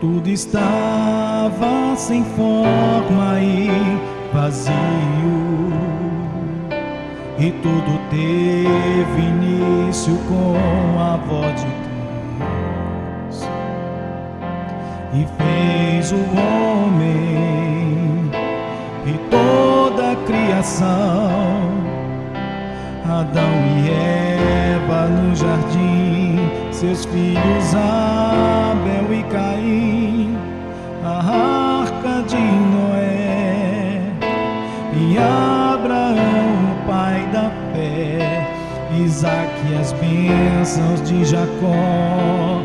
Tudo estava sem forma e vazio, e tudo teve início com a voz de Deus, e fez o homem e toda a criação, Adão e Eva no jardim, seus filhos Abel e Caim, a arca de Noé, e Abraão, o pai da fé, Isaque e as bênçãos de Jacó,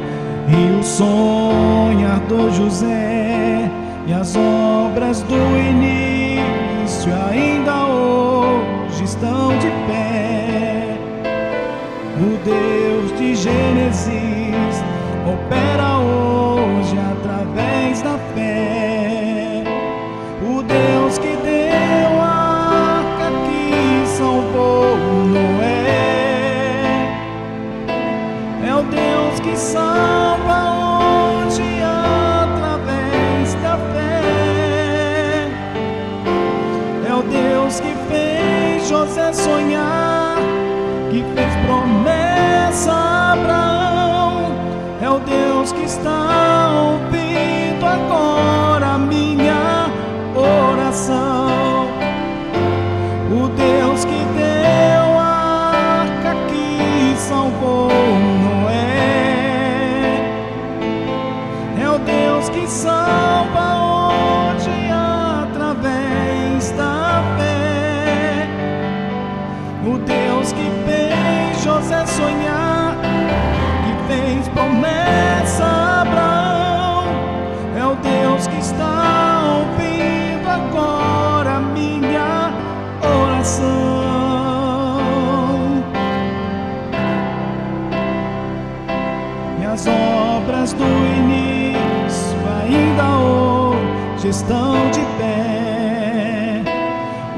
e o sonhar do José, e as obras do início ainda hoje estão de pé. O Deus de Gênesis opera hoje através da fé. O Deus que deu a arca, que salvou Noé, é o Deus que salva hoje através da fé. É o Deus que fez José sonhar, que fez promessa a Abraão, é o Deus que está ouvindo agora a minha oração. O Deus que deu a arca, que salvou Noé, é o Deus que salva hoje através da fé. O Deus que José sonhar, que fez promessa a Abraão, é o Deus que está ouvindo agora a minha oração. E as obras do início ainda hoje estão de pé.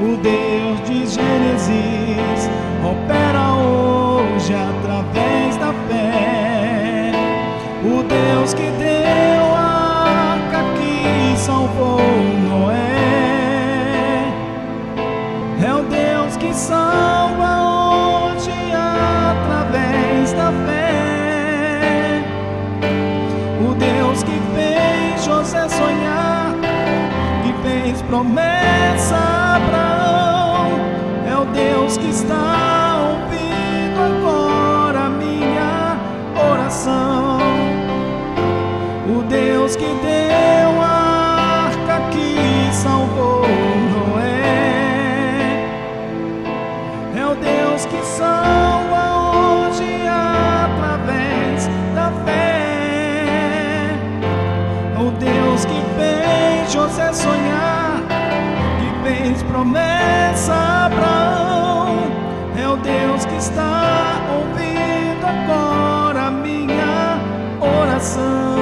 O Deus de Gênesis opera hoje através da fé. O Deus que deu a arca, que salvou Noé, é o Deus que salva hoje através da fé. O Deus que fez José sonhar, que fez promessa a Abraão, é o Deus que está o Deus que deu a arca, que salvou Noé, é o Deus que salva hoje através da fé. É o Deus que fez José sonhar, que fez promessa a Abraão, é o Deus que está ouvindo agora a minha oração.